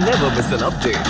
Never miss an update.